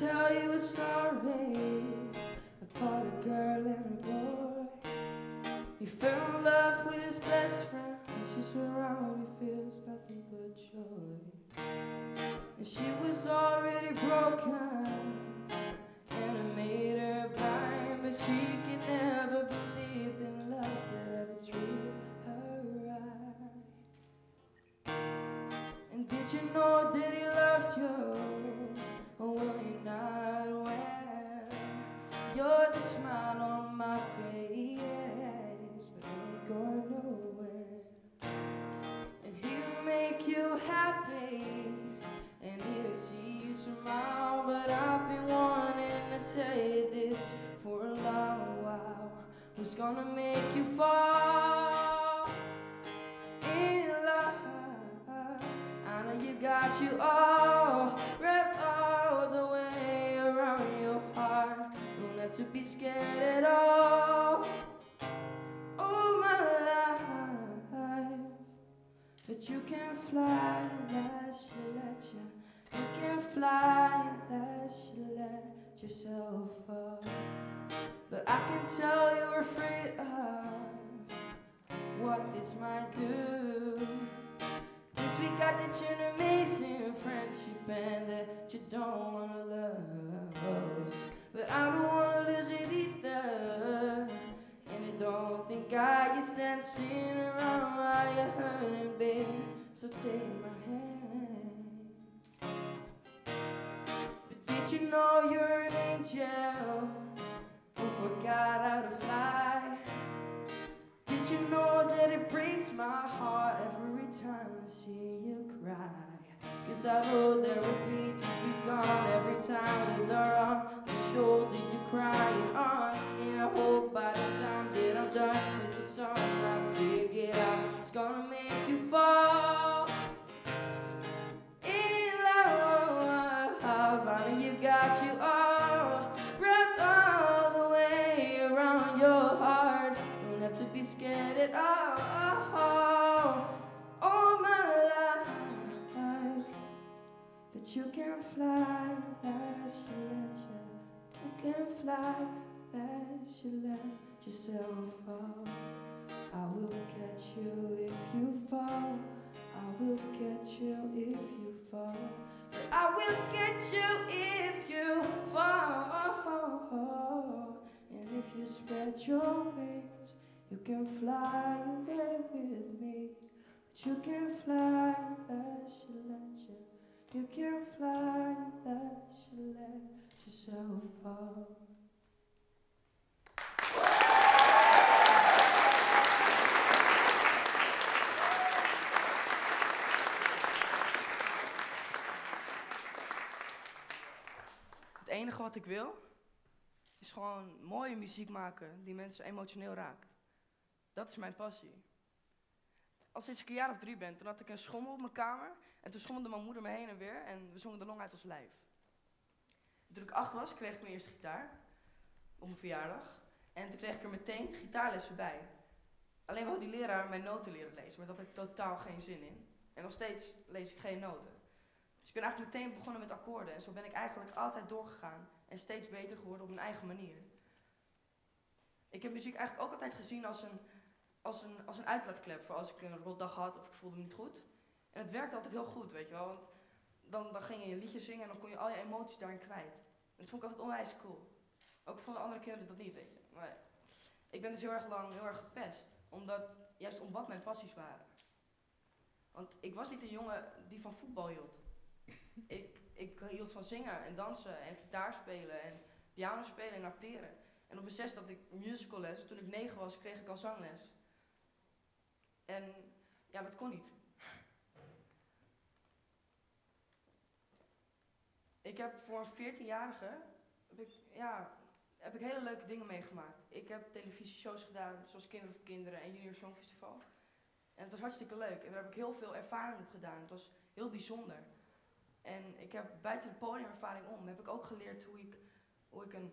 tell you a story about a girl and a boy. He fell in love with his best friend, and she's around, he feels nothing but joy. And she was already broken, and it made her blind, but she could never believe in love would ever treat her right. And did you know that he loved you? Oh, will you not wear? You're the smile on my face, but ain't going nowhere. And he'll make you happy, and he'll see you smile. But I've been wanting to tell you this for a long while. Who's gonna make you fall in love? I know you got you all wrapped up to be scared at all, all my life. But you can fly unless you let you. You can fly unless you let yourself fall. But I can tell you we're afraid of what this might do. Cause we got such an amazing friendship and that you don't wanna love us. But I don't wanna lose it either, and I don't think I can stand sitting around while you're hurting, babe. So take my hand. But did you know you're an angel who forgot how to fly? Did you know that it breaks my heart every time I see you cry? Cause I rode there with beaches gone every time with her arm and shoulder you crying on. And I hope by the time that I'm done with the song, I'll figure it out. It's gonna make you fall in love. I know you got you all wrapped all the way around your heart. Don't have to be scared at all. But you can fly, unless you let you. You can fly, unless you let yourself fall. I will catch you if you fall. I will catch you if you fall. I will get you if you fall. And if you spread your wings, you can fly away with me. But you can fly, unless you let you. You can fly unless you let yourself fall. Het enige wat ik wil, is gewoon mooie muziek maken die mensen emotioneel raakt. Dat is mijn passie. Al sinds ik een jaar of 3 ben, toen had ik een schommel op mijn kamer. En toen schommelde mijn moeder me heen en weer en we zongen de long uit ons lijf. Toen ik 8 was, kreeg ik mijn eerste gitaar. Op mijn verjaardag. En toen kreeg ik er meteen gitaarlessen bij. Alleen wou die leraar mijn noten leren lezen, maar dat had ik totaal geen zin in. En nog steeds lees ik geen noten. Dus ik ben eigenlijk meteen begonnen met akkoorden. En zo ben ik eigenlijk altijd doorgegaan en steeds beter geworden op mijn eigen manier. Ik heb muziek eigenlijk ook altijd gezien als een uitlaatklep voor als ik een rotdag had of ik voelde me niet goed. En het werkte altijd heel goed, weet je wel, want dan ging je liedjes zingen en dan kon je al je emoties daarin kwijt. En dat vond ik altijd onwijs cool. Ook vonden andere kinderen dat niet, weet je. Maar ja, ik ben dus heel erg lang heel erg gepest, juist om wat mijn passies waren. Want ik was niet een jongen die van voetbal hield. Ik hield van zingen en dansen en gitaar spelen en piano spelen en acteren. En op mijn 6 had ik musicalles, toen ik 9 was kreeg ik al zangles. En ja, dat kon niet. Ik heb voor een 14-jarige heb ik hele leuke dingen meegemaakt. Ik heb televisieshows gedaan, zoals Kinderen voor Kinderen en Junior Songfestival. En het was hartstikke leuk. En daar heb ik heel veel ervaring op gedaan. Het was heel bijzonder. En ik heb buiten de podiumervaring om, heb ik ook geleerd hoe ik een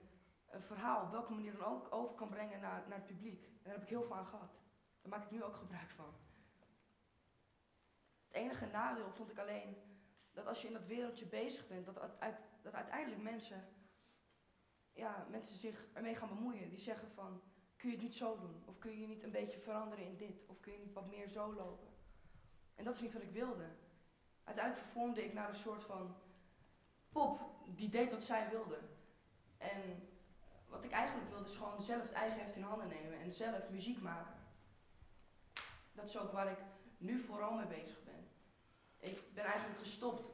verhaal op welke manier dan ook over kan brengen naar het publiek. En daar heb ik heel veel aan gehad. Daar maak ik nu ook gebruik van. Het enige nadeel vond ik alleen dat als je in dat wereldje bezig bent, dat, uit, dat uiteindelijk mensen, ja, mensen zich ermee gaan bemoeien. Die zeggen van, kun je het niet zo doen? Of kun je niet een beetje veranderen in dit? Of kun je niet wat meer zo lopen? En dat is niet wat ik wilde. Uiteindelijk vervormde ik naar een soort van pop die deed wat zij wilde. En wat ik eigenlijk wilde is gewoon zelf het eigen heft in handen nemen en zelf muziek maken. Dat is ook waar ik nu vooral mee bezig ben. Ik ben eigenlijk gestopt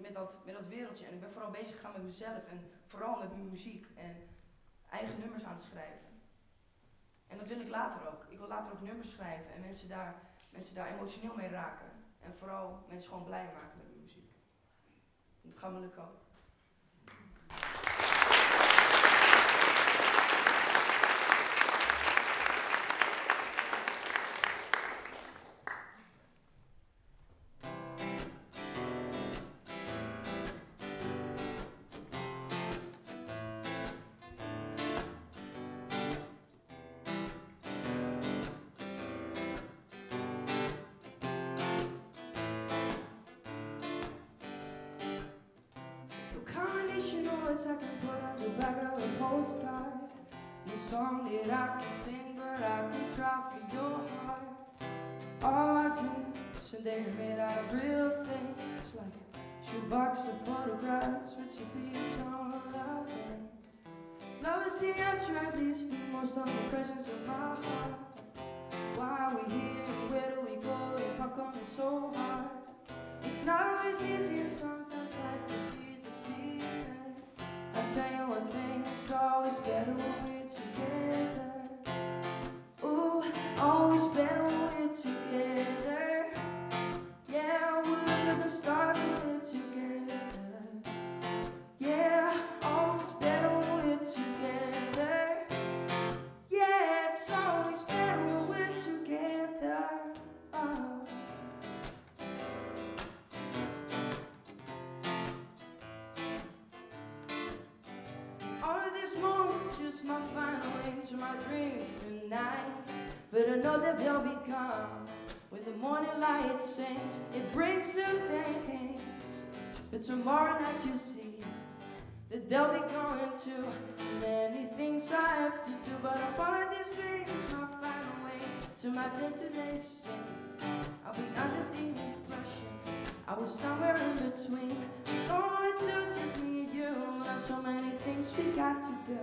met dat wereldje en ik ben vooral bezig gaan met mezelf en vooral met mijn muziek en eigen nummers aan te schrijven. En dat wil ik later ook. Ik wil later ook nummers schrijven en mensen daar emotioneel mee raken. En vooral mensen gewoon blij maken met mijn muziek. Dat gaat me lukken ook. I can put on the back of a postcard, no song that I can sing, but I can try for your heart. Our dreams, and they're made out of real things, like shoebox of photographs with your beach on love. Love is the answer, at least, to most of the questions of my heart. Why are we here, and where do we go, and how come it's so hard? It's not always easy, sometimes life can be deceiving. I'll tell you one thing, it's always better when we're together. Ooh, always better when we're together. Yeah, we'll let them start when we're together. Yeah, always better when we're together. Yeah, it's always better when we're together. Oh. Just my final into my dreams tonight, but I know that they'll become when the morning light sings. It brings new things, but tomorrow night you see that they'll be going to too many things I have to do. But I follow these dreams, my final way to my destination. I'll be under the impression I was somewhere in between. Only two, just me and you. Not so many things we got to do,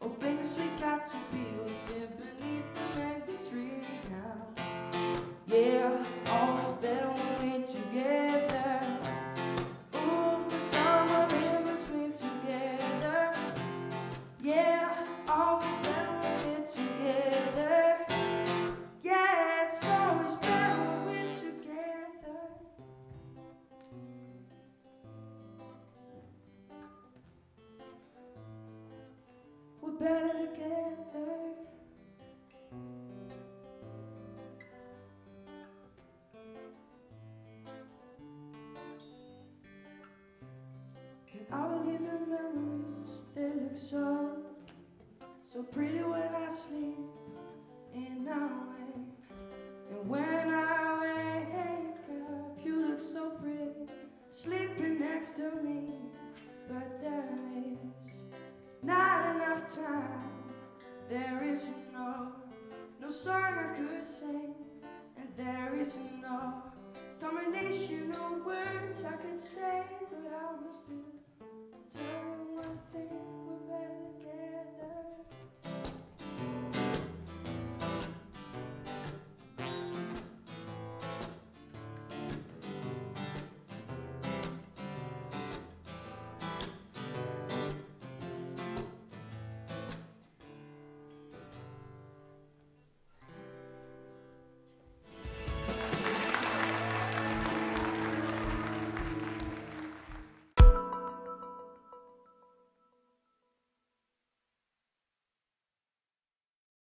or places we got to be, or sit beneath the mango tree now. Yeah, always better when we're together. Ooh, for somewhere in between together. Yeah, always better when we're together. Yeah, it's always better when we're together. We're better together. And I believe in memories, they look so pretty when I sleep and I wake. And when I wake up, you look so pretty, sleeping next to me. But there is not enough time, there is no song I could sing, and there is no combination of words I could say, but I will still